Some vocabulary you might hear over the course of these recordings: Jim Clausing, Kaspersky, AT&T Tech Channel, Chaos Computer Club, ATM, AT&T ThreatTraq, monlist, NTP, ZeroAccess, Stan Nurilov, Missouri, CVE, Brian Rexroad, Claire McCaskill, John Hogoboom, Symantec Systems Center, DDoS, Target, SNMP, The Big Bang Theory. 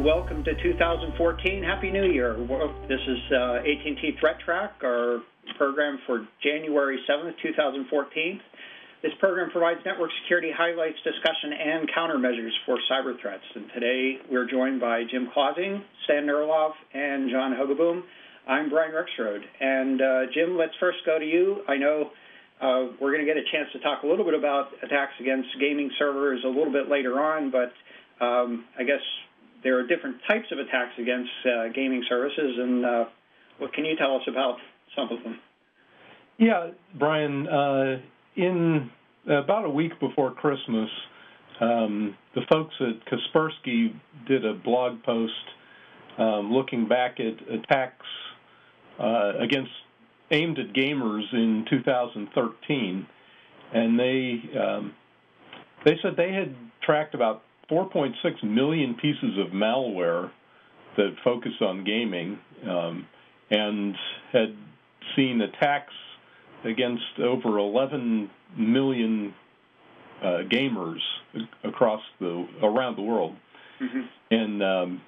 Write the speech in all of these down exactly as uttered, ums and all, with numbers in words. and welcome to two thousand fourteen. Happy New Year. This is uh, A T and T ThreatTraq, our program for January seventh, two thousand fourteen. This program provides network security highlights, discussion, and countermeasures for cyber threats. And today we're joined by Jim Clausing, Stan Nurilov, and John Hogoboom. I'm Brian Rexroad. And uh, Jim, let's first go to you. I know uh, we're going to get a chance to talk a little bit about attacks against gaming servers a little bit later on, but um, I guess there are different types of attacks against uh, gaming services. And uh, what can you tell us about some of them? Yeah, Brian. Uh In about a week before Christmas, um, the folks at Kaspersky did a blog post um, looking back at attacks uh, against aimed at gamers in two thousand thirteen, and they um, they said they had tracked about four point six million pieces of malware that focused on gaming, um, and had seen attacks against over eleven million uh, gamers across the around the world, mm-hmm. and um,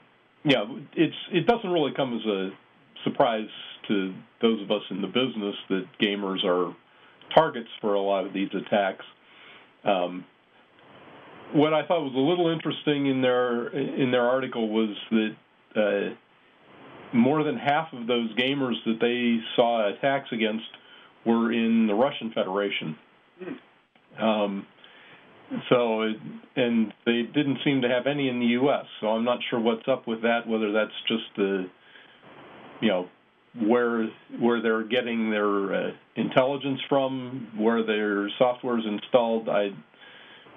yeah, it's it doesn't really come as a surprise to those of us in the business that gamers are targets for a lot of these attacks. Um, what I thought was a little interesting in their in their article was that uh, more than half of those gamers that they saw attacks against were in the Russian Federation. Um, so, it, and they didn't seem to have any in the U S, so I'm not sure what's up with that, whether that's just the, you know, where where they're getting their uh, intelligence from, where their software's installed. I'm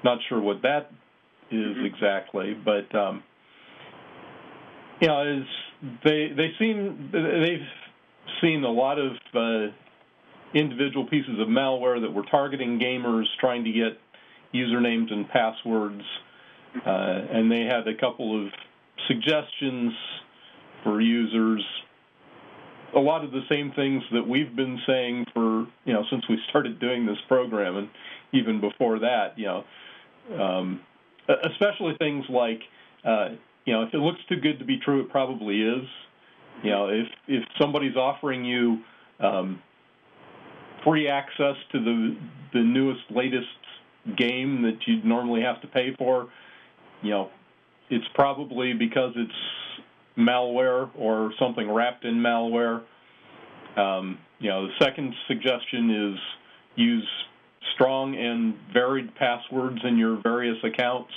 not sure what that is mm-hmm. exactly, but, um, you know, they, they seem, they've seen a lot of uh, individual pieces of malware that were targeting gamers, trying to get usernames and passwords, uh, and they had a couple of suggestions for users. A lot of the same things that we've been saying for, you know, since we started doing this program, and even before that, you know, um, especially things like, uh, you know, if it looks too good to be true, it probably is. You know, if if somebody's offering you Um, free access to the the newest, latest game that you'd normally have to pay for, you know, it's probably because it's malware or something wrapped in malware. Um, you know, the second suggestion is use strong and varied passwords in your various accounts.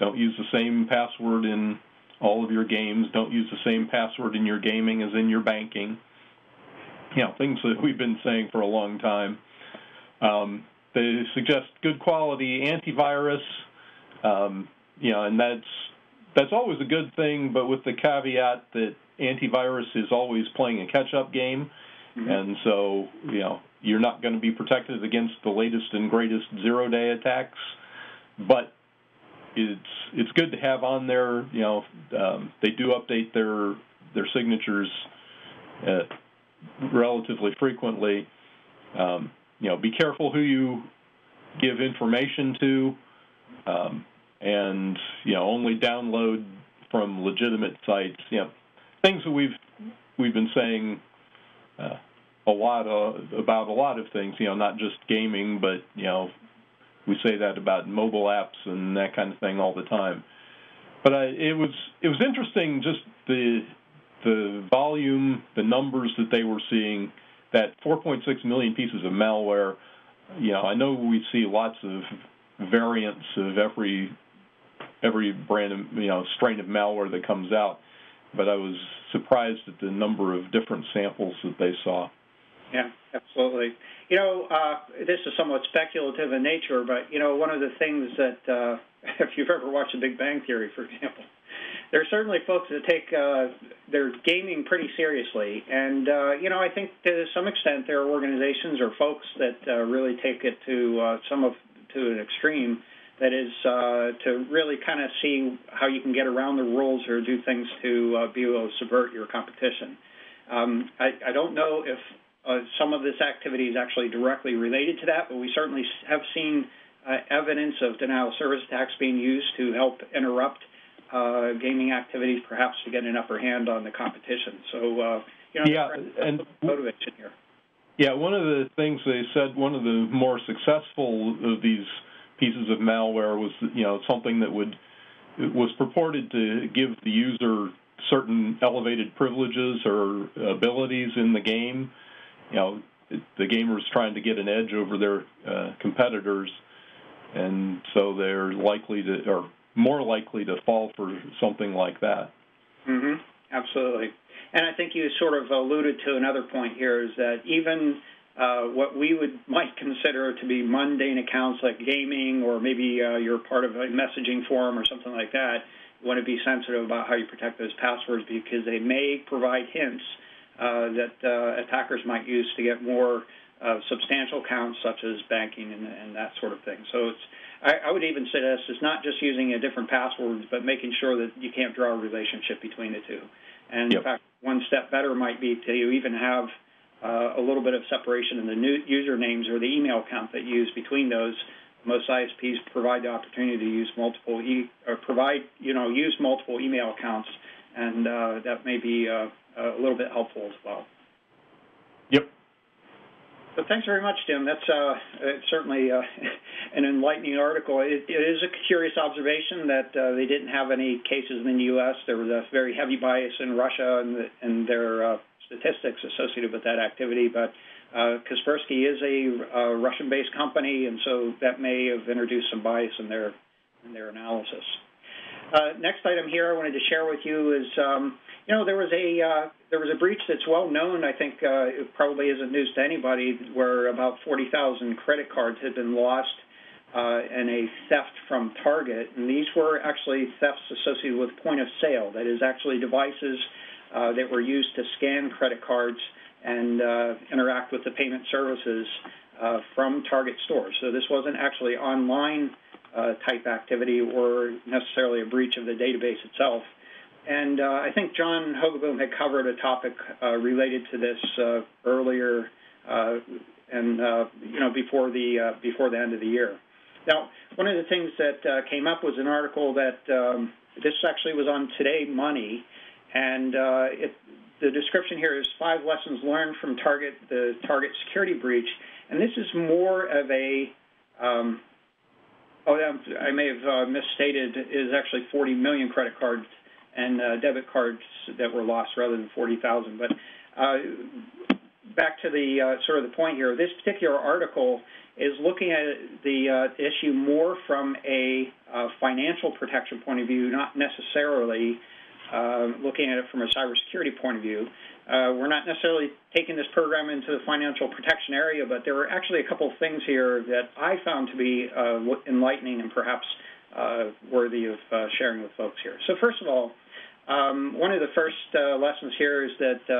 Don't use the same password in all of your games. Don't use the same password in your gaming as in your banking. You know, things that we've been saying for a long time. Um, they suggest good quality antivirus, um, you know, and that's that's always a good thing, but with the caveat that antivirus is always playing a catch-up game, mm-hmm. and so, you know, you're not going to be protected against the latest and greatest zero-day attacks, but it's it's good to have on there. You know, um, they do update their their signatures Uh, relatively frequently. Um, you know, be careful who you give information to, um, and, you know, only download from legitimate sites. You know, things that we've we've been saying uh, a lot of, about a lot of things, you know, not just gaming, but, you know, we say that about mobile apps and that kind of thing all the time. But I, it was it was interesting, just the the volume, the numbers that they were seeing, that four point six million pieces of malware. You know, I know we see lots of variants of every every brand of, you know, strain of malware that comes out, but I was surprised at the number of different samples that they saw. Yeah, absolutely. You know, uh, this is somewhat speculative in nature, but, you know, one of the things that, uh, if you've ever watched The Big Bang Theory, for example, there are certainly folks that take uh, their gaming pretty seriously. And, uh, you know, I think to some extent there are organizations or folks that uh, really take it to uh, some of to an extreme, that is uh, to really kind of see how you can get around the rules or do things to uh, be able to subvert your competition. Um, I, I don't know if Uh, some of this activity is actually directly related to that, but we certainly have seen uh, evidence of denial of service attacks being used to help interrupt uh, gaming activities, perhaps to get an upper hand on the competition. So, uh, you know, yeah, that's, that's and the motivation here. Yeah, one of the things they said, one of the more successful of these pieces of malware was, you know, something that would was purported to give the user certain elevated privileges or abilities in the game. You know, the gamer's trying to get an edge over their uh, competitors, and so they're likely to, or more likely to fall for something like that. Mm-hmm. Absolutely. And I think you sort of alluded to another point here, is that even uh, what we would might consider to be mundane accounts like gaming, or maybe uh, you're part of a messaging forum or something like that, you want to be sensitive about how you protect those passwords, because they may provide hints uh, that uh, attackers might use to get more uh, substantial accounts, such as banking and, and that sort of thing. So it's, I, I would even suggest it's not just using a different password, but making sure that you can't draw a relationship between the two. And, yep. in fact, one step better might be to even have uh, a little bit of separation in the new usernames or the email account that you use between those. Most I S Ps provide the opportunity to use multiple e or provide, you know, use multiple email accounts, and uh, that may be uh, a little bit helpful as well. Yep. So thanks very much, Jim. That's uh, it's certainly uh, an enlightening article. It, it is a curious observation that uh, they didn't have any cases in the U S There was a very heavy bias in Russia and, the, and their uh, statistics associated with that activity. But uh, Kaspersky is a, a Russian-based company, and so that may have introduced some bias in their in their analysis. Uh, next item here I wanted to share with you is, um, you know, there was a uh, there was a breach that's well known. I think uh, it probably isn't news to anybody, where about forty thousand credit cards had been lost uh, in a theft from Target, and these were actually thefts associated with point of sale. That is actually devices uh, that were used to scan credit cards and uh, interact with the payment services uh, from Target stores. So this wasn't actually online Uh, type activity or necessarily a breach of the database itself. And uh, I think John Hogoboom had covered a topic uh, related to this uh, earlier uh, and, uh, you know, before the, uh, before the end of the year. Now, one of the things that uh, came up was an article that um, this actually was on Today Money, and uh, it, the description here is five lessons learned from Target, the Target security breach. And this is more of a um, Oh, I may have uh, misstated. It is actually forty million credit cards and uh, debit cards that were lost rather than forty thousand. But uh, back to the uh, sort of the point here, this particular article is looking at the uh, issue more from a uh, financial protection point of view, not necessarily uh, looking at it from a cybersecurity point of view. Uh, we're not necessarily taking this program into the financial protection area, but there were actually a couple of things here that I found to be uh, enlightening and perhaps uh, worthy of uh, sharing with folks here. So first of all, um, one of the first uh, lessons here is that uh,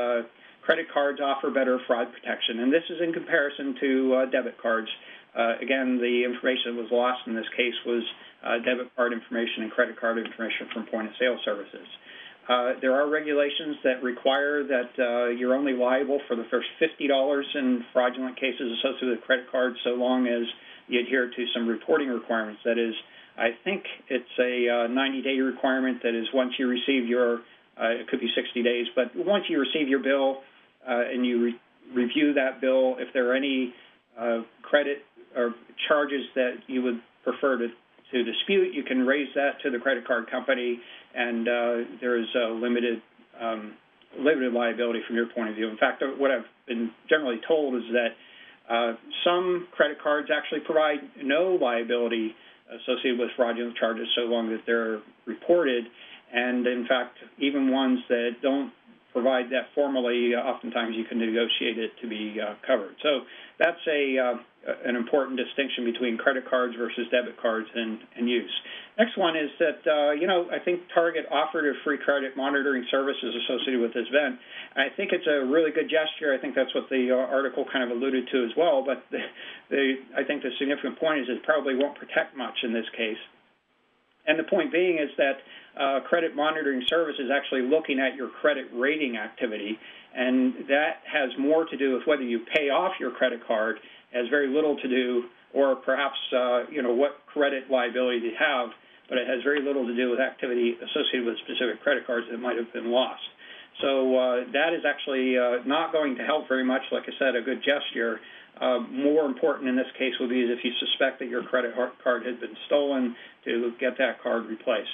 credit cards offer better fraud protection, and this is in comparison to uh, debit cards. Uh, again, the information that was lost in this case was uh, debit card information and credit card information from point-of-sale services. Uh, there are regulations that require that uh, you're only liable for the first fifty dollars in fraudulent cases associated with credit cards, so long as you adhere to some reporting requirements. That is, I think it's a ninety-day uh, requirement that is once you receive your, uh, it could be sixty days, but once you receive your bill uh, and you re review that bill, if there are any uh, credit or charges that you would prefer to To dispute, you can raise that to the credit card company, and uh, there is a limited um, limited liability from your point of view. In fact, what I've been generally told is that uh, some credit cards actually provide no liability associated with fraudulent charges so long as they're reported, and in fact, even ones that don't provide that formally, oftentimes you can negotiate it to be uh, covered. So that's a uh, an important distinction between credit cards versus debit cards and, and use. Next one is that, uh, you know, I think Target offered a free credit monitoring services associated with this event. I think it's a really good gesture. I think that's what the uh, article kind of alluded to as well, but the, the, I think the significant point is it probably won't protect much in this case. And the point being is that uh, credit monitoring service is actually looking at your credit rating activity, and that has more to do with whether you pay off your credit card, has very little to do, or perhaps, uh, you know, what credit liability you have but it has very little to do with activity associated with specific credit cards that might have been lost. So uh, that is actually uh, not going to help very much. Like I said, a good gesture. Uh, more important in this case would be if you suspect that your credit card had been stolen, to get that card replaced.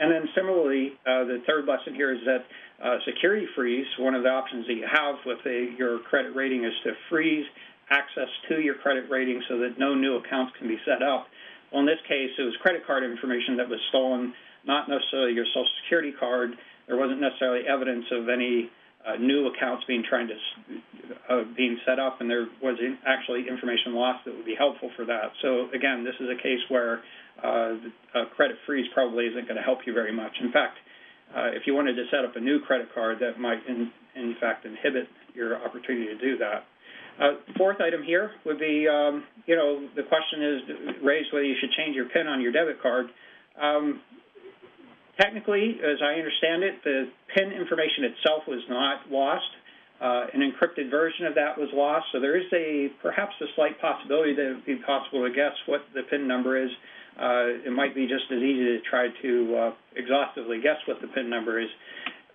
And then similarly, uh, the third lesson here is that uh, security freeze, one of the options that you have with a, your credit rating is to freeze access to your credit rating so that no new accounts can be set up. Well, in this case, it was credit card information that was stolen, not necessarily your Social Security card. There wasn't necessarily evidence of any uh, new accounts being trying to uh, being set up, and there was actually information lost that would be helpful for that. So again, this is a case where uh, a credit freeze probably isn't going to help you very much. In fact, uh, if you wanted to set up a new credit card, that might in, in fact inhibit your opportunity to do that. Uh, fourth item here would be, um, you know, the question is raised whether you should change your PIN on your debit card. Um, Technically, as I understand it, the PIN information itself was not lost. Uh, an encrypted version of that was lost, so there is a perhaps a slight possibility that it would be possible to guess what the PIN number is. Uh, it might be just as easy to try to uh, exhaustively guess what the PIN number is.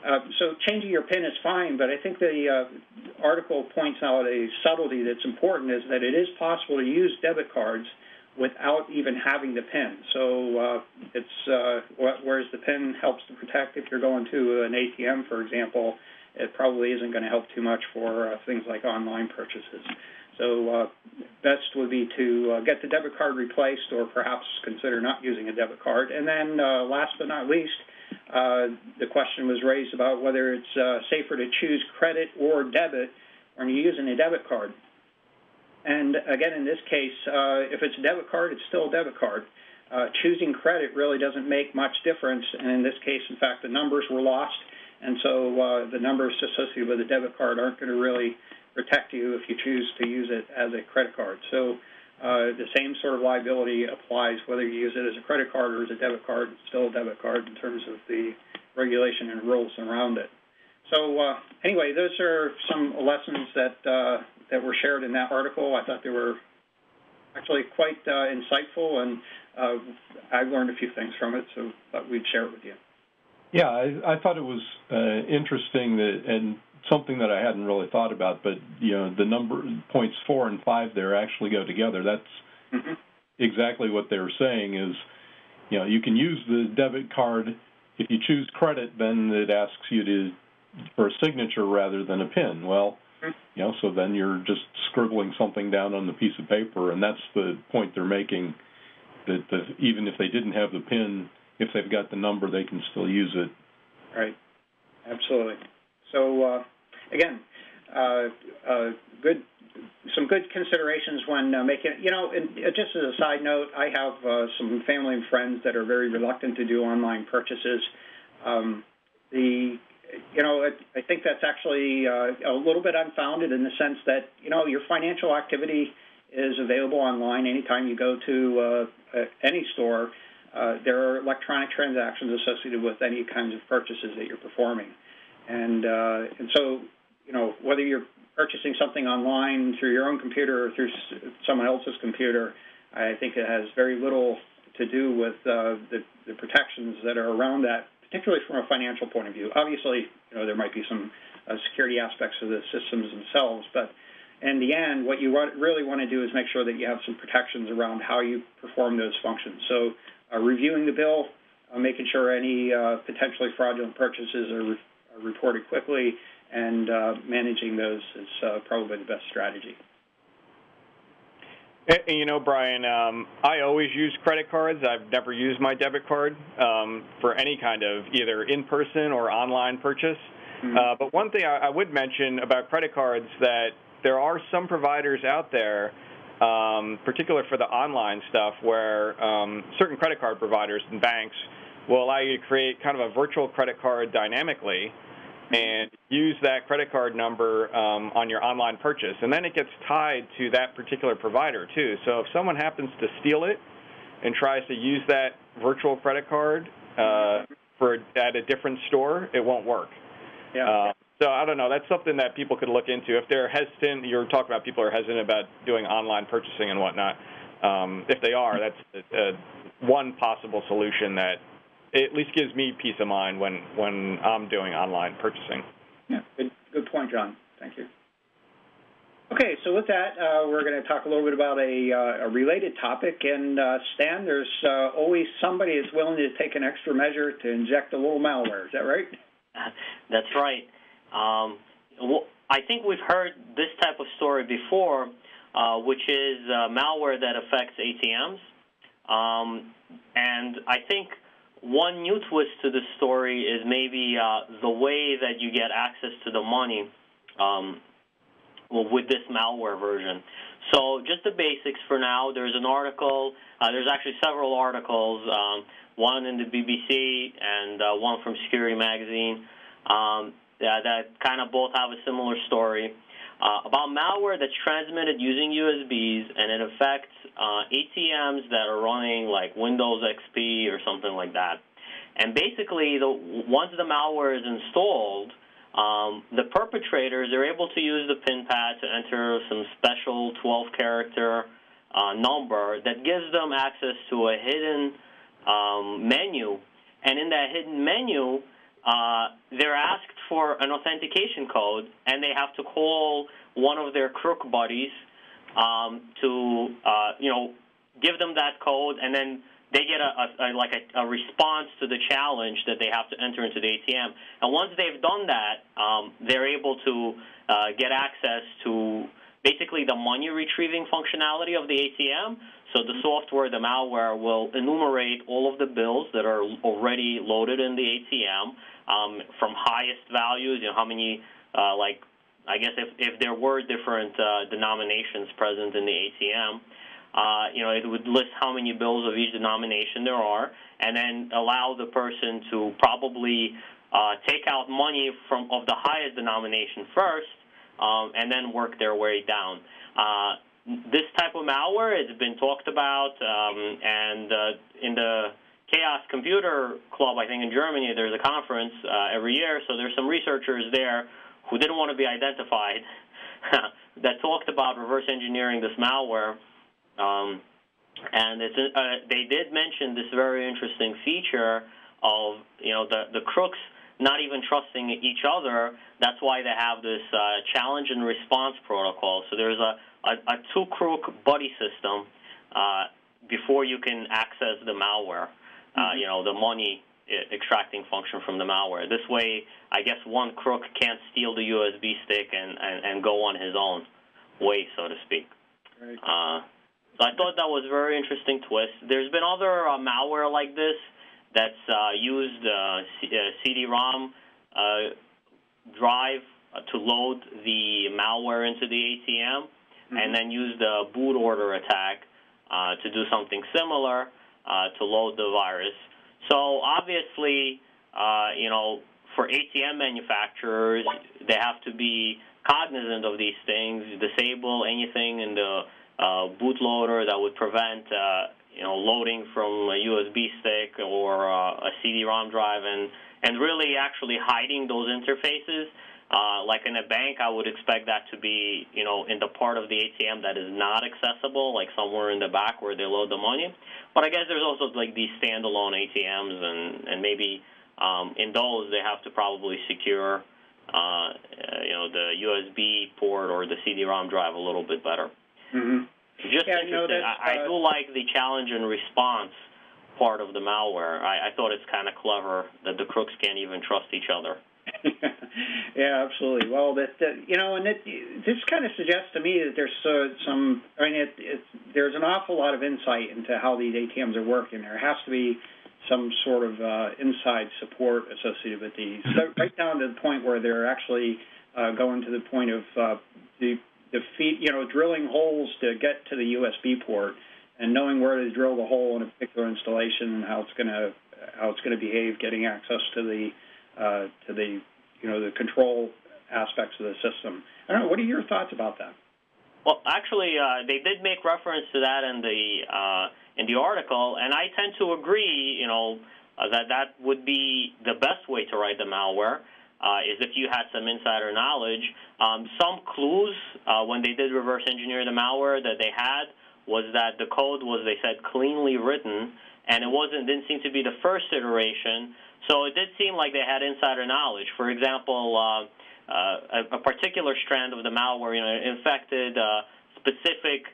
Uh, so changing your PIN is fine, but I think the uh, article points out a subtlety that's important, is that it is possible to use debit cards without even having the PIN. So uh, it's uh, whereas the PIN helps to protect if you're going to an A T M, for example, it probably isn't going to help too much for uh, things like online purchases. So uh, best would be to uh, get the debit card replaced, or perhaps consider not using a debit card. And then uh, last but not least, uh, the question was raised about whether it's uh, safer to choose credit or debit when you're using a debit card. And again, in this case, uh, if it's a debit card, it's still a debit card. Uh, choosing credit really doesn't make much difference. And in this case, in fact, the numbers were lost. And so uh, the numbers associated with a debit card aren't going to really protect you if you choose to use it as a credit card. So uh, the same sort of liability applies whether you use it as a credit card or as a debit card. It's still a debit card in terms of the regulation and rules around it. So uh, anyway, those are some lessons that uh, that were shared in that article. I thought they were actually quite uh, insightful, and uh, I learned a few things from it, so thought we'd share it with you. Yeah, I, I thought it was uh, interesting that, and something that I hadn't really thought about, but you know, the number points four and five there actually go together. That's mm-hmm. exactly what they were saying is, you know, you can use the debit card. If you choose credit, then it asks you to for a signature rather than a PIN. Well, you know, so then you're just scribbling something down on the piece of paper, and that's the point they're making, that the, even if they didn't have the PIN, if they've got the number, they can still use it. Right. Absolutely. So, uh, again, uh, uh, good, some good considerations when uh, making it. You know, and just as a side note, I have uh, some family and friends that are very reluctant to do online purchases. Um, the You know, I think that's actually uh, a little bit unfounded in the sense that, you know, your financial activity is available online. Anytime you go to uh, any store, uh, there are electronic transactions associated with any kinds of purchases that you're performing. And, uh, and so, you know, whether you're purchasing something online through your own computer or through someone else's computer, I think it has very little to do with uh, the, the protections that are around that, particularly from a financial point of view. Obviously, you know, there might be some uh, security aspects of the systems themselves, but in the end, what you want, really want to do is make sure that you have some protections around how you perform those functions. So uh, reviewing the bill, uh, making sure any uh, potentially fraudulent purchases are, re are reported quickly, and uh, managing those is uh, probably the best strategy. And, you know, Brian, um, I always use credit cards. I've never used my debit card um, for any kind of either in-person or online purchase. Mm-hmm. uh, but one thing I, I would mention about credit cards that there are some providers out there, um, particularly for the online stuff, where um, certain credit card providers and banks will allow you to create kind of a virtual credit card dynamically and use that credit card number um, on your online purchase. And then it gets tied to that particular provider, too. So if someone happens to steal it and tries to use that virtual credit card uh, for at a different store, it won't work. Yeah. Uh, so I don't know. That's something that people could look into. If they're hesitant, you were talking about people are hesitant about doing online purchasing and whatnot. Um, if they are, that's a, a one possible solution that at least gives me peace of mind when, when I'm doing online purchasing. Yeah, good, good point, John. Thank you. Okay, so with that, uh, we're going to talk a little bit about a, uh, a related topic. And, uh, Stan, there's uh, always somebody that's willing to take an extra measure to inject a little malware. Is that right? That's right. Um, well, I think we've heard this type of story before, uh, which is uh, malware that affects A T Ms. Um, and I think one new twist to this story is maybe uh, the way that you get access to the money um, well, with this malware version. So just the basics for now. There's an article. Uh, there's actually several articles, um, one in the B B C and uh, one from Security Magazine, um, that, that kind of both have a similar story uh, about malware that's transmitted using U S Bs, and it affects uh, A T Ms that are running like Windows X P or something like that. And basically, the, once the malware is installed, Um, the perpetrators are able to use the PIN pad to enter some special twelve character uh, number that gives them access to a hidden um, menu. And in that hidden menu, uh, they're asked for an authentication code, and they have to call one of their crook buddies um, to, uh, you know, give them that code, and then they get a, a, a like a, a response to the challenge that they have to enter into the A T M. And once they've done that, um, they're able to uh, get access to basically the money retrieving functionality of the A T M. So the software, the malware, will enumerate all of the bills that are already loaded in the A T M, um, from highest values, you know, how many, uh, like, I guess if, if there were different uh, denominations present in the A T M, Uh, you know, it would list how many bills of each denomination there are, and then allow the person to probably uh, take out money from of the highest denomination first, um, and then work their way down. Uh, this type of malware has been talked about, um, and uh, in the Chaos Computer Club, I think in Germany, there's a conference uh, every year, so there's some researchers there who didn't want to be identified that talked about reverse engineering this malware. Um, and it's, uh, they did mention this very interesting feature of, you know, the, the crooks not even trusting each other. That's why they have this uh, challenge and response protocol. So there's a, a, a two-crook buddy system uh, before you can access the malware, uh, mm-hmm. you know, the money extracting function from the malware. This way, I guess one crook can't steal the U S B stick and, and, and go on his own way, so to speak. Right. Uh, So I thought that was a very interesting twist. There's been other uh, malware like this that's uh, used uh, C uh, C D ROM uh, drive to load the malware into the A T M, mm-hmm. and then use the boot order attack uh, to do something similar uh, to load the virus. So obviously, uh, you know, for A T M manufacturers, they have to be cognizant of these things, disable anything in the Uh, bootloader that would prevent, uh, you know, loading from a U S B stick or uh, a C D ROM drive, and and really actually hiding those interfaces. Uh, like in a bank, I would expect that to be, you know, in the part of the A T M that is not accessible, like somewhere in the back where they load the money. But I guess there's also like these standalone A T Ms, and and maybe um, in those they have to probably secure, uh, you know, the U S B port or the C D ROM drive a little bit better. Mm-hmm. Just yeah, interesting. No, I, uh, I do like the challenge and response part of the malware. I, I thought it's kind of clever that the crooks can't even trust each other. Yeah, absolutely. Well, that, that you know, and it, this kind of suggests to me that there's uh, some. I mean, it, it's, there's an awful lot of insight into how these A T Ms are working. There has to be some sort of uh, inside support associated with these, so right down to the point where they're actually uh, going to the point of uh, the. The feet, you know, drilling holes to get to the U S B port, and knowing where to drill the hole in a particular installation, and how it's going to how it's going to behave, getting access to the uh, to the you know the control aspects of the system. I don't know. What are your thoughts about that? Well, actually, uh, they did make reference to that in the uh, in the article, and I tend to agree. You know, uh, that that would be the best way to write the malware. Uh, is if you had some insider knowledge. Um, some clues uh, when they did reverse engineer the malware that they had was that the code was, they said, cleanly written, and it wasn't didn't seem to be the first iteration. So it did seem like they had insider knowledge. For example, uh, uh, a, a particular strand of the malware, you know, infected a specific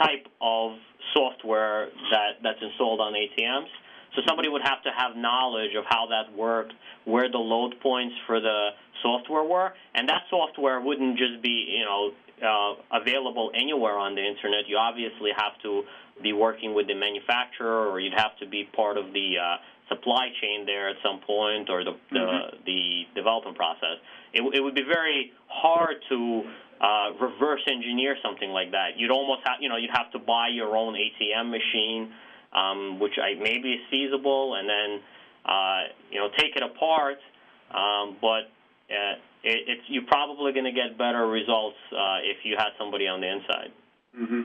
type of software that, that's installed on A T Ms. So somebody would have to have knowledge of how that worked, where the load points for the software were, and that software wouldn't just be, you know, uh, available anywhere on the internet. You obviously have to be working with the manufacturer, or you'd have to be part of the uh, supply chain there at some point, or the the, mm-hmm. the development process. It, it would be very hard to uh, reverse engineer something like that. You'd almost have, you know, you'd have to buy your own A T M machine. Um, which I, maybe is feasible, and then uh, you know take it apart. Um, but uh, it, it's, you're probably going to get better results uh, if you had somebody on the inside. Mm-hmm.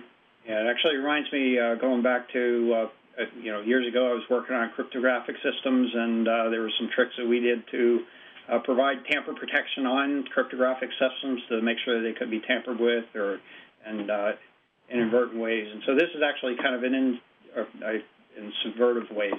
Yeah, it actually reminds me uh, going back to uh, you know years ago, I was working on cryptographic systems, and uh, there were some tricks that we did to uh, provide tamper protection on cryptographic systems to make sure they could be tampered with or and uh, inadvertent ways. And so this is actually kind of an in Or in subvertive ways.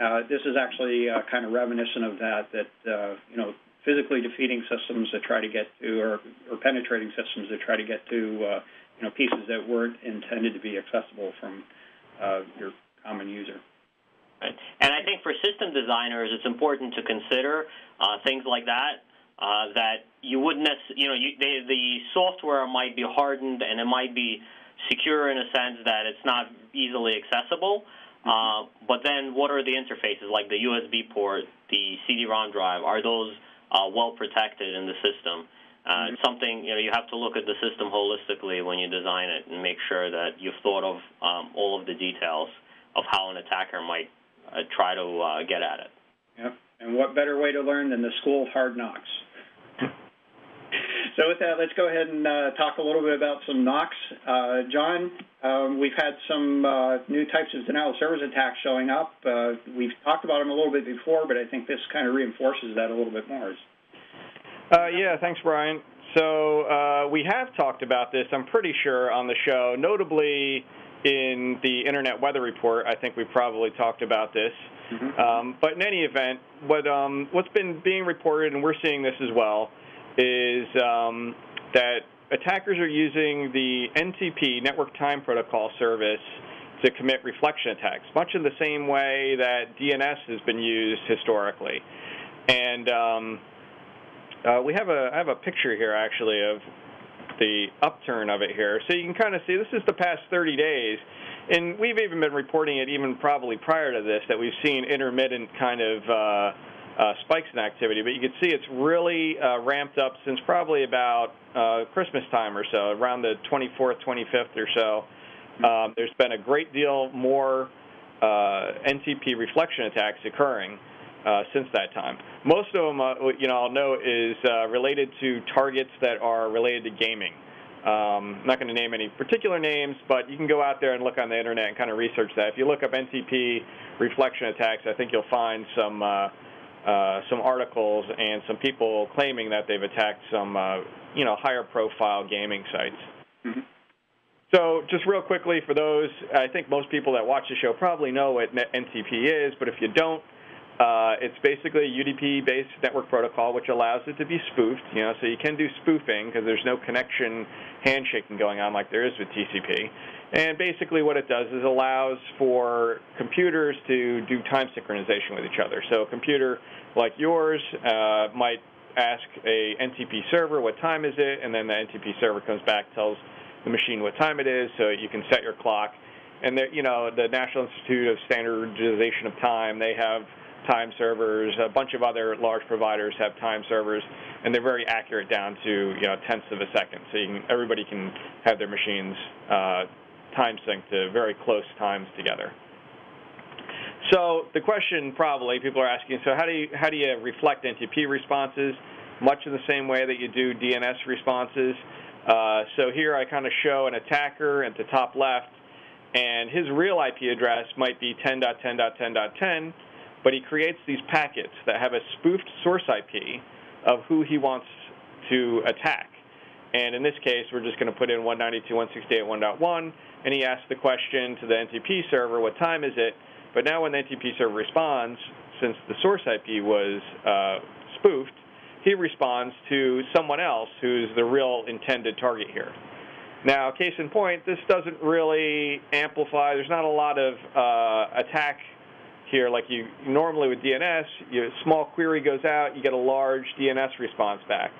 Uh, this is actually uh, kind of reminiscent of that, that, uh, you know, physically defeating systems that try to get to, or, or penetrating systems that try to get to, uh, you know, pieces that weren't intended to be accessible from uh, your common user. Right. And I think for system designers, it's important to consider uh, things like that, uh, that you wouldn't, you know, you, they, the software might be hardened and it might be secure in a sense that it's not easily accessible, uh, but then what are the interfaces, like the U S B port, the C D ROM drive? Are those uh, well protected in the system? Uh, it's something, you know, you have to look at the system holistically when you design it and make sure that you've thought of um, all of the details of how an attacker might uh, try to uh, get at it. Yep. And what better way to learn than the school of hard knocks? So with that, let's go ahead and uh, talk a little bit about some knocks. Uh, John, um, we've had some uh, new types of denial of service attacks showing up. Uh, we've talked about them a little bit before, but I think this kind of reinforces that a little bit more. Uh, yeah, thanks, Brian. So uh, we have talked about this, I'm pretty sure, on the show, notably in the Internet Weather Report. I think we probably talked about this. Mm-hmm. um, but in any event, what, um, what's been being reported, and we're seeing this as well, is um, that attackers are using the N T P, Network Time Protocol service, to commit reflection attacks, much in the same way that D N S has been used historically. And um, uh, we have a, I have a picture here, actually, of the upturn of it here. So you can kind of see this is the past thirty days. And we've even been reporting it even probably prior to this, that we've seen intermittent kind of uh, Uh, spikes in activity, but you can see it's really uh, ramped up since probably about uh, Christmas time or so, around the twenty-fourth, twenty-fifth or so. Um, there's been a great deal more uh, N T P reflection attacks occurring uh, since that time. Most of them, uh, you know, I'll note, is uh, related to targets that are related to gaming. Um, I'm not going to name any particular names, but you can go out there and look on the internet and kind of research that. If you look up N T P reflection attacks, I think you'll find some uh, Uh, some articles and some people claiming that they've attacked some, uh, you know, higher-profile gaming sites. Mm-hmm. So just real quickly for those, I think most people that watch the show probably know what N T P is, but if you don't, uh, it's basically a U D P-based network protocol which allows it to be spoofed, you know, so you can do spoofing because there's no connection handshaking going on like there is with T C P. And basically what it does is allows for computers to do time synchronization with each other. So a computer like yours uh, might ask a N T P server, what time is it? And then the N T P server comes back, tells the machine what time it is, so you can set your clock. And, the, you know, the National Institute of Standardization of Time, they have time servers. A bunch of other large providers have time servers, and they're very accurate down to, you know, tenths of a second. So you can, everybody can have their machines uh, time sync to very close times together. So the question probably people are asking, so how do you, how do you reflect N T P responses? Much in the same way that you do D N S responses. Uh, so here I kind of show an attacker at the top left, and his real I P address might be ten dot ten dot ten dot ten, but he creates these packets that have a spoofed source I P of who he wants to attack. And in this case, we're just going to put in one ninety-two dot one sixty-eight dot one dot one, and he asks the question to the N T P server, what time is it? But now when the N T P server responds, since the source I P was uh, spoofed, he responds to someone else who's the real intended target here. Now, case in point, this doesn't really amplify. There's not a lot of uh, attack here like you normally with D N S. Your small query goes out, you get a large D N S response back.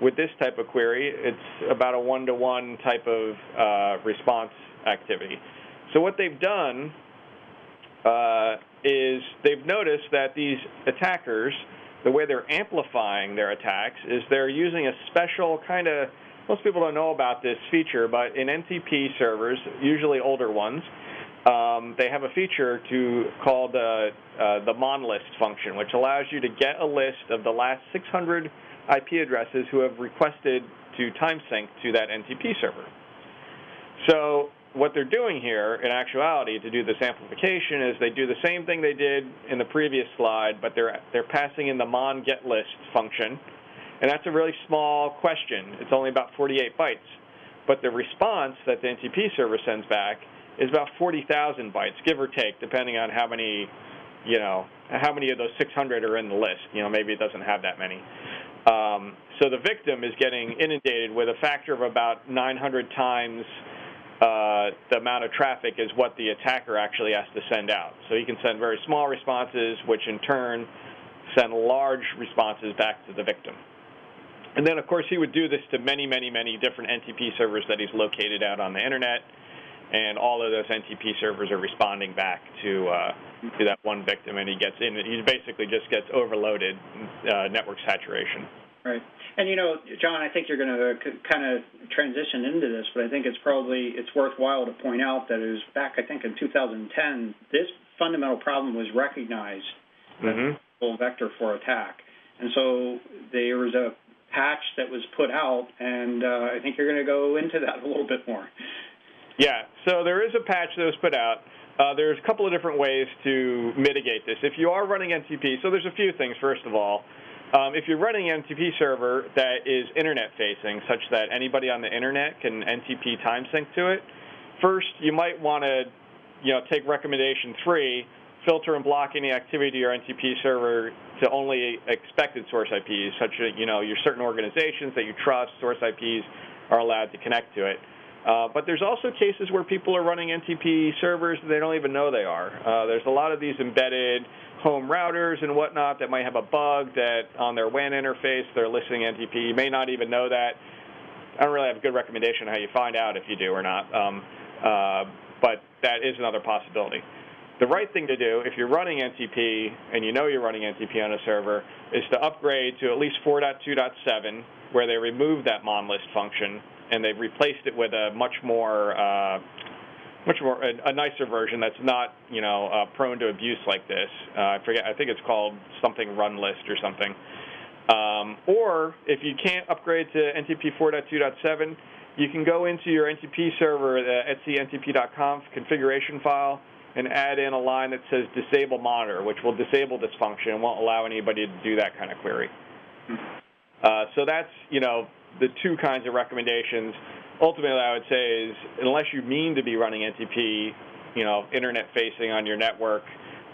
With this type of query, it's about a one-to-one type of uh, response activity. So what they've done uh, is they've noticed that these attackers, the way they're amplifying their attacks is they're using a special kind of, most people don't know about this feature, but in N T P servers, usually older ones, um, they have a feature to called uh, uh, the monlist function, which allows you to get a list of the last six hundred I P addresses who have requested to time sync to that N T P server. So what they're doing here, in actuality, to do this amplification is they do the same thing they did in the previous slide, but they're, they're passing in the mon get list function. And that's a really small question. It's only about forty-eight bytes. But the response that the N T P server sends back is about forty thousand bytes, give or take, depending on how many, you know, how many of those six hundred are in the list. You know, maybe it doesn't have that many. Um, so the victim is getting inundated with a factor of about nine hundred times Uh, the amount of traffic is what the attacker actually has to send out. So you can send very small responses, which in turn send large responses back to the victim. And then, of course, he would do this to many, many, many different N T P servers that he's located out on the Internet, and all of those N T P servers are responding back to, uh, to that one victim, and he gets in. He basically just gets overloaded, uh, network saturation. Right. And, you know, John, I think you're going to kind of transition into this, but I think it's probably it's worthwhile to point out that it was back, I think, in two thousand ten, this fundamental problem was recognized mm-hmm. as a vector for attack. And so there was a patch that was put out, and uh, I think you're going to go into that a little bit more. Yeah. So there is a patch that was put out. Uh, there's a couple of different ways to mitigate this. If you are running N T P, so there's a few things, first of all. Um, if you're running an N T P server that is internet-facing, such that anybody on the Internet can N T P time sync to it, first you might want to, you know, take recommendation three, filter and block any activity to your N T P server to only expected source I Ps, such that, you know, your certain organizations that you trust, source I Ps are allowed to connect to it. Uh, but there's also cases where people are running N T P servers and they don't even know they are. Uh, there's a lot of these embedded home routers and whatnot that might have a bug that on their W A N interface they're listening N T P. You may not even know that. I don't really have a good recommendation on how you find out if you do or not, um, uh, but that is another possibility. The right thing to do if you're running N T P and you know you're running N T P on a server is to upgrade to at least four point two point seven, where they remove that monlist function and they've replaced it with a much more, uh, much more a, a nicer version that's not, you know, uh, prone to abuse like this. Uh, I forget. I think it's called something run list or something. Um, or if you can't upgrade to N T P four point two point seven, you can go into your N T P server, the etcntp dot conf configuration file, and add in a line that says disable monitor, which will disable this function and won't allow anybody to do that kind of query. Uh, so that's, you know, the two kinds of recommendations. Ultimately, I would say is unless you mean to be running N T P, you know, internet facing on your network,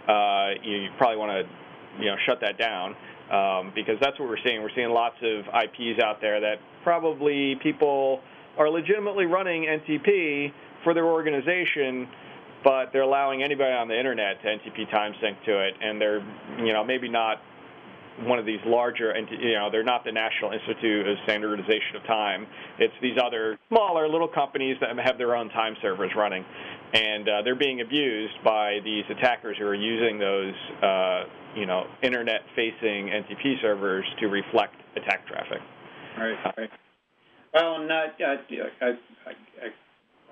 uh, you, you probably want to, you know, shut that down um, because that's what we're seeing. We're seeing lots of I Ps out there that probably people are legitimately running N T P for their organization, but they're allowing anybody on the internet to N T P time sync to it, and they're, you know, maybe not one of these larger, you know, they're not the National Institute of Standardization of Time. It's these other smaller little companies that have their own time servers running, and uh, they're being abused by these attackers who are using those, uh, you know, internet-facing N T P servers to reflect attack traffic. Right. Right. Well, and, uh, I, I, I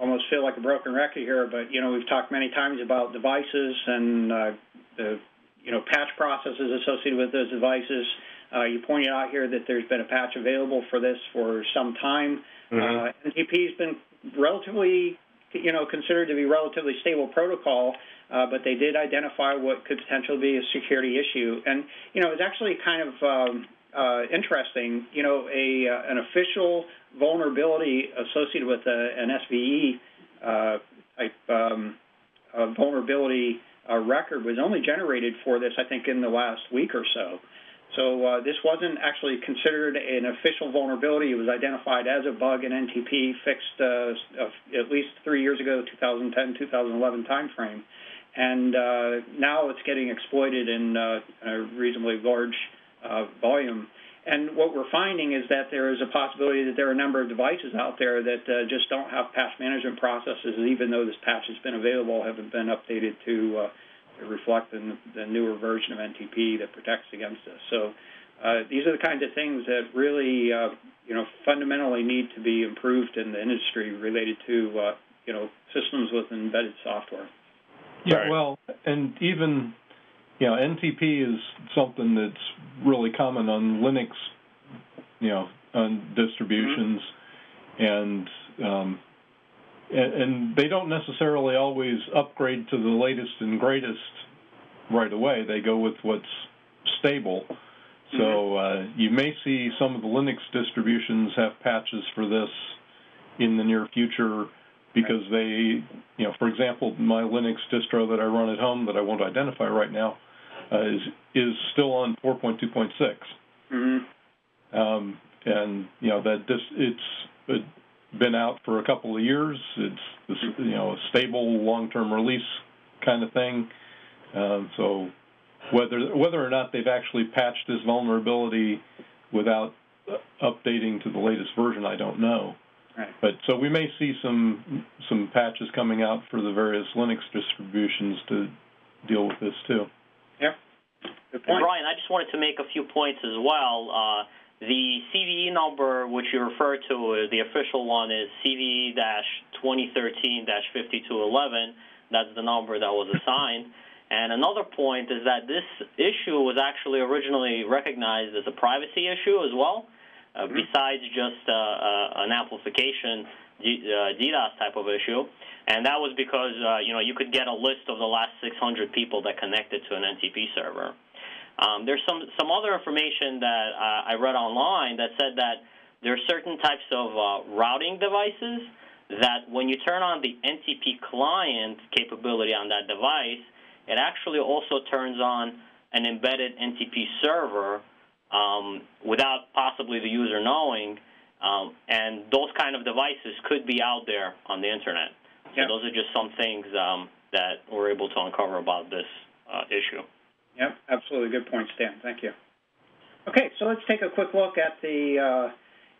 almost feel like a broken record here, but you know, we've talked many times about devices and uh, the. You know, patch processes associated with those devices. Uh, you pointed out here that there's been a patch available for this for some time. Mm-hmm. uh, N T P has been relatively, you know, considered to be relatively stable protocol, uh, but they did identify what could potentially be a security issue. And, you know, it's actually kind of um, uh, interesting, you know, a uh, an official vulnerability associated with a, an S V E uh, type um, uh, vulnerability uh, record was only generated for this, I think, in the last week or so. So uh, this wasn't actually considered an official vulnerability. It was identified as a bug in N T P, fixed uh, at least three years ago, two thousand ten, two thousand eleven timeframe. And uh, now it's getting exploited in uh, a reasonably large uh, volume. And what we're finding is that there is a possibility that there are a number of devices out there that uh, just don't have patch management processes, even though this patch has been available, haven't been updated to, uh, to reflect the, the newer version of N T P that protects against this. So uh, these are the kinds of things that really, uh, you know, fundamentally need to be improved in the industry related to, uh, you know, systems with embedded software. Yeah, well, and even... You know, N T P is something that's really common on Linux, you know, on distributions, mm-hmm. and, um, and and they don't necessarily always upgrade to the latest and greatest right away. They go with what's stable. So mm-hmm. uh, you may see some of the Linux distributions have patches for this in the near future. Because they, you know, for example, my Linux distro that I run at home that I won't identify right now uh, is is still on four point two point six, mm-hmm. um, and you know that dis it's been out for a couple of years. It's this, you know, a stable long-term release kind of thing. Um, so whether whether or not they've actually patched this vulnerability without updating to the latest version, I don't know. Right. But so we may see some some patches coming out for the various Linux distributions to deal with this too. Yeah. Good point. And Brian, I just wanted to make a few points as well. Uh, the C V E number, which you refer to, the official one is C V E twenty thirteen dash fifty-two eleven. That's the number that was assigned. And another point is that this issue was actually originally recognized as a privacy issue as well. Uh, besides just uh, uh, an amplification D uh, DDoS type of issue, and that was because uh, you know you could get a list of the last six hundred people that connected to an N T P server. Um, there's some some other information that uh, I read online that said that there are certain types of uh, routing devices that when you turn on the N T P client capability on that device, it actually also turns on an embedded N T P server. Um, without possibly the user knowing, um, and those kind of devices could be out there on the internet. So yep. Those are just some things um, that we're able to uncover about this uh, issue. Yep, absolutely. Good point, Stan. Thank you. Okay, so let's take a quick look at the uh,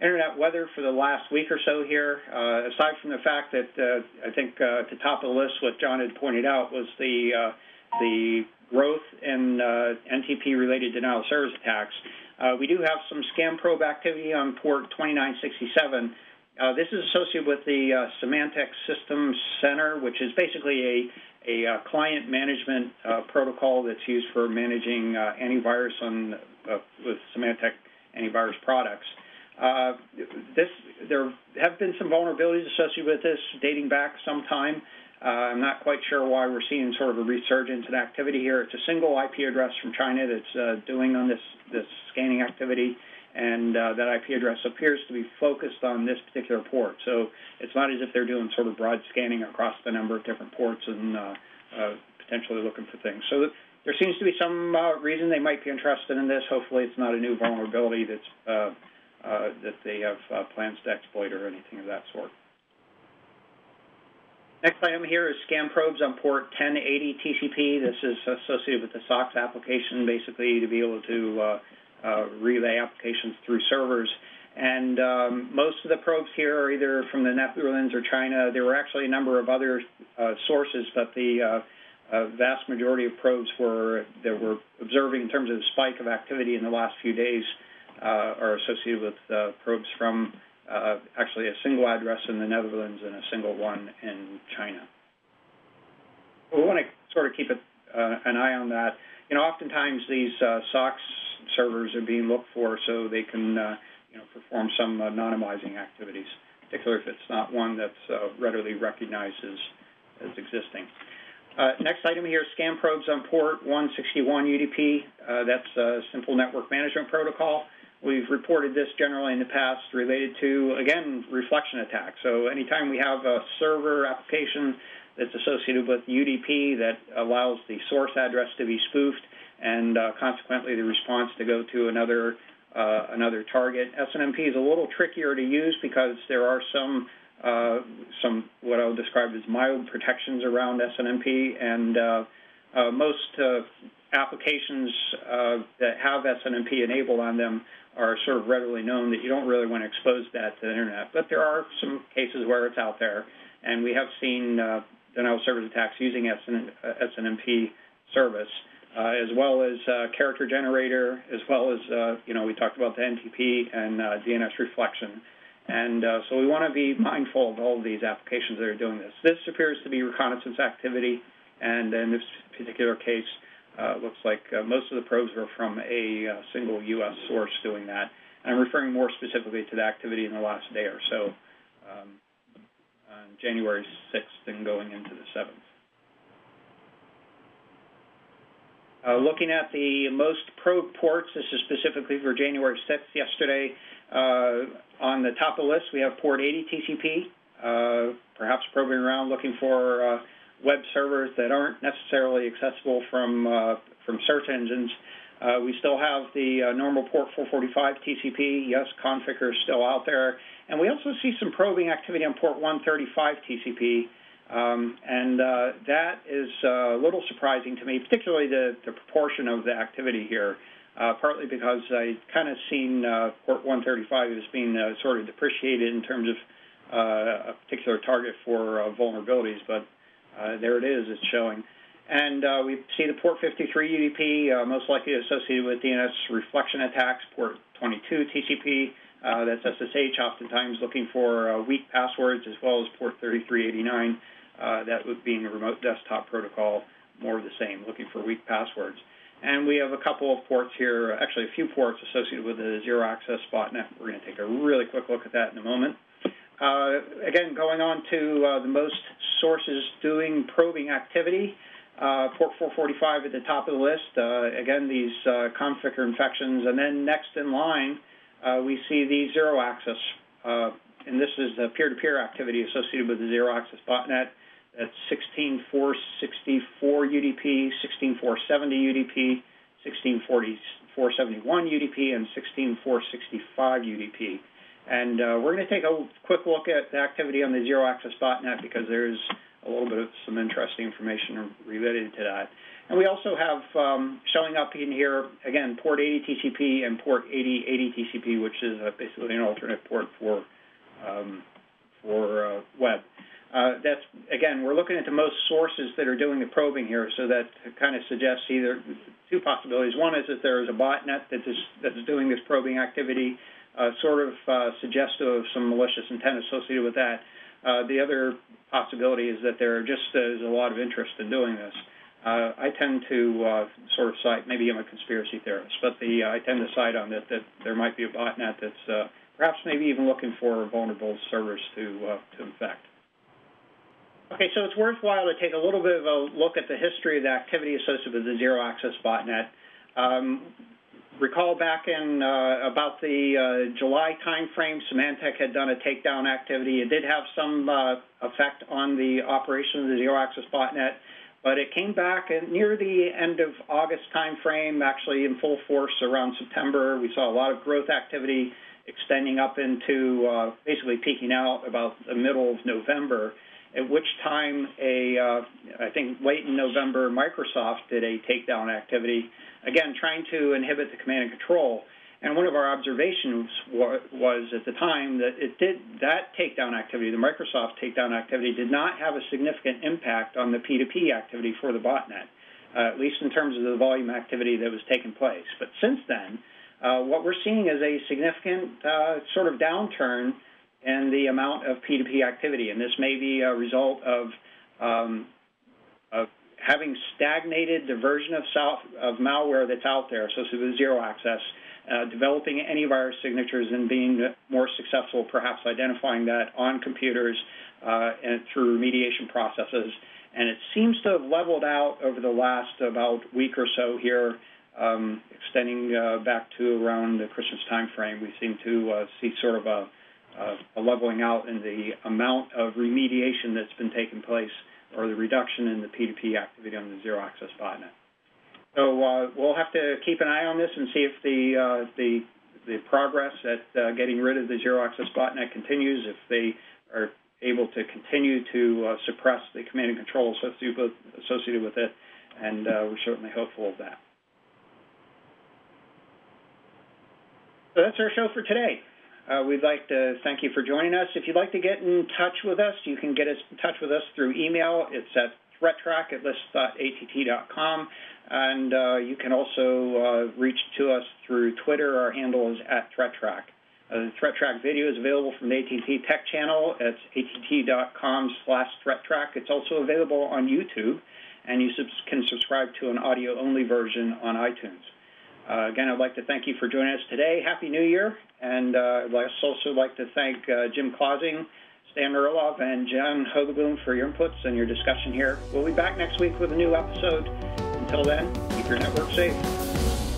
internet weather for the last week or so here. Uh, aside from the fact that uh, I think uh, at the top of the list, what John had pointed out was the uh, the growth in uh, N T P-related denial of service attacks. Uh, we do have some scam probe activity on port twenty-nine sixty-seven. Uh, this is associated with the uh, Symantec Systems Center, which is basically a, a uh, client management uh, protocol that's used for managing uh, antivirus on, uh, with Symantec antivirus products. Uh, this, there have been some vulnerabilities associated with this dating back some time. Uh, I'm not quite sure why we're seeing sort of a resurgence in activity here. It's a single I P address from China that's uh, doing on this, this scanning activity, and uh, that I P address appears to be focused on this particular port. So it's not as if they're doing sort of broad scanning across the number of different ports and uh, uh, potentially looking for things. So there seems to be some uh, reason they might be interested in this. Hopefully it's not a new vulnerability that's, uh, uh, that they have uh, plans to exploit or anything of that sort. Next item here is scam probes on port ten eighty T C P. This is associated with the S O X application, basically to be able to uh, uh, relay applications through servers. And um, most of the probes here are either from the Netherlands or China. There were actually a number of other uh, sources, but the uh, uh, vast majority of probes were that we're observing in terms of the spike of activity in the last few days uh, are associated with uh, probes from Uh, actually a single address in the Netherlands and a single one in China. We want to sort of keep it, uh, an eye on that. You know, oftentimes these uh, S O X servers are being looked for so they can, uh, you know, perform some anonymizing activities, particularly if it's not one that's uh, readily recognized as, as existing. Uh, next item here is scam probes on port one sixty-one U D P. Uh, that's a simple network management protocol. We've reported this generally in the past related to, again, reflection attacks. So anytime we have a server application that's associated with U D P that allows the source address to be spoofed and uh, consequently the response to go to another uh, another target. S N M P is a little trickier to use because there are some uh, some what I'll describe as mild protections around S N M P, and uh, uh, most uh, applications uh, that have S N M P enabled on them are sort of readily known that you don't really want to expose that to the internet. But there are some cases where it's out there, and we have seen uh, denial of service attacks using S N M P service, uh, as well as uh, character generator, as well as, uh, you know, we talked about the N T P and uh, D N S reflection. And uh, so we want to be mindful of all of these applications that are doing this. This appears to be reconnaissance activity, and in this particular case, Uh, looks like uh, most of the probes are from a uh, single U S source doing that. And I'm referring more specifically to the activity in the last day or so, um, on January sixth and going into the seventh. Uh, looking at the most probe ports, this is specifically for January sixth, yesterday. Uh, on the top of the list, we have port eighty T C P, uh, perhaps probing around looking for uh, web servers that aren't necessarily accessible from uh, from search engines. Uh, we still have the uh, normal port four forty-five T C P. Yes, config is still out there. And we also see some probing activity on port one thirty-five T C P. Um, and uh, that is a little surprising to me, particularly the, the proportion of the activity here, uh, partly because I kind of seen uh, port one thirty-five as being uh, sort of depreciated in terms of uh, a particular target for uh, vulnerabilities. But Uh, there it is, it's showing. And uh, we see the port fifty-three U D P, uh, most likely associated with D N S reflection attacks, port twenty-two T C P, uh, that's S S H, oftentimes looking for uh, weak passwords, as well as port thirty-three eighty-nine, uh, that would be in the remote desktop protocol, more of the same, looking for weak passwords. And we have a couple of ports here, actually a few ports associated with the zero-access botnet. We're going to take a really quick look at that in a moment. Uh, again, going on to uh, the most sources doing probing activity, uh, port four forty-five at the top of the list. Uh, again, these uh, configure infections. And then next in line, uh, we see the zero access. Uh, and this is the peer-to-peer activity associated with the zero access botnet. That's sixteen four sixty-four U D P, sixteen four seventy U D P, sixteen four seventy-one U D P, and sixteen four sixty-five U D P. And uh, we're going to take a quick look at the activity on the zero-access botnet because there's a little bit of some interesting information related to that. And we also have um, showing up in here, again, port eighty T C P and port eighty eighty T C P, which is uh, basically an alternate port for, um, for uh, web. Uh, that's, again, we're looking at the most sources that are doing the probing here, so that kind of suggests either two possibilities. One is that there is a botnet that is, that's doing this probing activity, Uh, sort of uh, suggestive of some malicious intent associated with that. Uh, the other possibility is that there are just uh, a lot of interest in doing this. Uh, I tend to uh, sort of cite, maybe I'm a conspiracy theorist, but the, uh, I tend to cite on that, that there might be a botnet that's uh, perhaps maybe even looking for vulnerable servers to, uh, to infect. Okay, so it's worthwhile to take a little bit of a look at the history of the activity associated with the zero-access botnet. Um, Recall back in uh, about the uh, July timeframe, Symantec had done a takedown activity. It did have some uh, effect on the operation of the zero-access botnet, but it came back at near the end of August timeframe, actually in full force around September. We saw a lot of growth activity extending up into uh, basically peaking out about the middle of November, at which time, a, uh, I think late in November, Microsoft did a takedown activity, again, trying to inhibit the command and control. And one of our observations wa was at the time that it did that takedown activity, the Microsoft takedown activity, did not have a significant impact on the P two P activity for the botnet, uh, at least in terms of the volume activity that was taking place. But since then, uh, what we're seeing is a significant uh, sort of downturn and the amount of P two P activity. And this may be a result of, um, of having stagnated the version of, self, of malware that's out there, associated with zero access, uh, developing antivirus signatures and being more successful, perhaps identifying that on computers uh, and through remediation processes. And it seems to have leveled out over the last about week or so here, um, extending uh, back to around the Christmas timeframe. We seem to uh, see sort of a Uh, a leveling out in the amount of remediation that's been taking place or the reduction in the P two P activity on the zero-access botnet. So uh, we'll have to keep an eye on this and see if the uh, the, the progress at uh, getting rid of the zero-access botnet continues, if they are able to continue to uh, suppress the command and control associated with it, and uh, we're certainly hopeful of that. So that's our show for today. Uh, we'd like to thank you for joining us. If you'd like to get in touch with us, you can get us in touch with us through email. It's at ThreatTraq at list dot A T T dot com, and uh, you can also uh, reach to us through Twitter. Our handle is at ThreatTraq. Uh, the ThreatTraq video is available from the A T and T Tech channel. It's A T T dot com slash ThreatTraq. It's also available on YouTube, and you can subscribe to an audio-only version on iTunes. Uh, again, I'd like to thank you for joining us today. Happy New Year. And uh, I'd also like to thank uh, Jim Clausing, Stan Nurilov, and John Hogoboom for your inputs and your discussion here. We'll be back next week with a new episode. Until then, keep your network safe.